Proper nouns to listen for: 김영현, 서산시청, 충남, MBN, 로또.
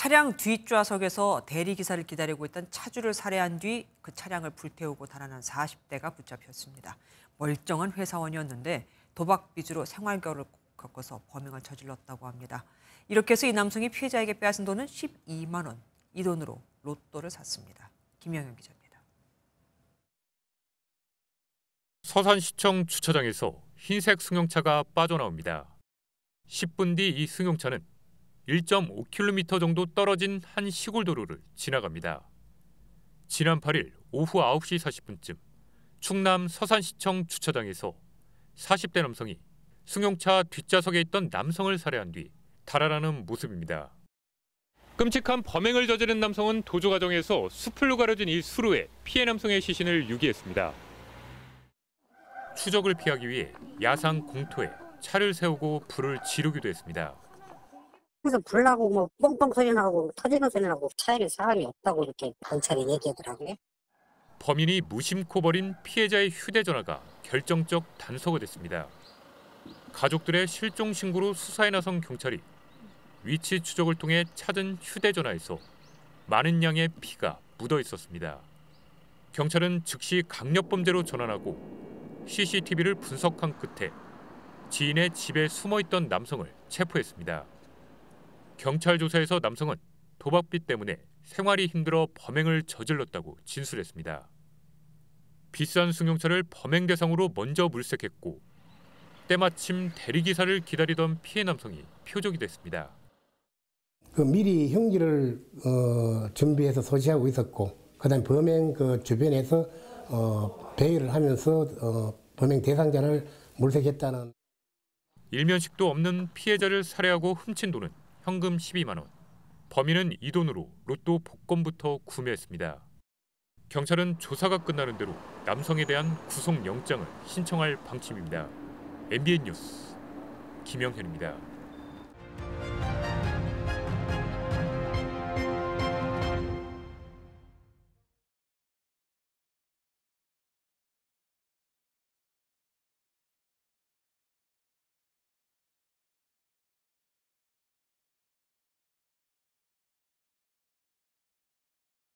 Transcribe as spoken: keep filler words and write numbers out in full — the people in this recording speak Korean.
차량 뒷좌석에서 대리기사를 기다리고 있던 차주를 살해한 뒤 그 차량을 불태우고 달아난 사십 대가 붙잡혔습니다. 멀쩡한 회사원이었는데 도박 위주로 생활고를 겪어서 범행을 저질렀다고 합니다. 이렇게 해서 이 남성이 피해자에게 빼앗은 돈은 십이만 원. 이 돈으로 로또를 샀습니다. 김영현 기자입니다. 서산시청 주차장에서 흰색 승용차가 빠져나옵니다. 십 분 뒤 이 승용차는 일 점 오 킬로미터 정도 떨어진 한 시골 도로를 지나갑니다. 지난 팔 일 오후 아홉 시 사십 분쯤 충남 서산시청 주차장에서 사십 대 남성이 승용차 뒷좌석에 있던 남성을 살해한 뒤 달아나는 모습입니다. 끔찍한 범행을 저지른 남성은 도주 과정에서 수풀로 가려진 이 수로에 피해 남성의 시신을 유기했습니다. 추적을 피하기 위해 야산 공터에 차를 세우고 불을 지르기도 했습니다. 그래서 불 나고 뭐 뻥뻥 소리 나고 터지는 소리 나고 차에는 사람이 없다고 이렇게 경찰이 얘기하더라고요. 범인이 무심코 버린 피해자의 휴대전화가 결정적 단서가 됐습니다. 가족들의 실종 신고로 수사에 나선 경찰이 위치 추적을 통해 찾은 휴대전화에서 많은 양의 피가 묻어 있었습니다. 경찰은 즉시 강력범죄로 전환하고 씨씨티비를 분석한 끝에 지인의 집에 숨어있던 남성을 체포했습니다. 경찰 조사에서 남성은 도박빚 때문에 생활이 힘들어 범행을 저질렀다고 진술했습니다. 비싼 승용차를 범행 대상으로 먼저 물색했고 때마침 대리기사를 기다리던 피해 남성이 표적이 됐습니다. 그 미리 흉기를 어, 준비해서 소지하고 있었고 그다음 범행 그 주변에서 어, 배회를 하면서 어, 범행 대상자를 물색했다는. 일면식도 없는 피해자를 살해하고 훔친 돈은 현금 십이만 원. 범인은 이 돈으로 로또 복권부터 구매했습니다. 경찰은 조사가 끝나는 대로 남성에 대한 구속영장을 신청할 방침입니다. 엠비엔 뉴스 김영현입니다.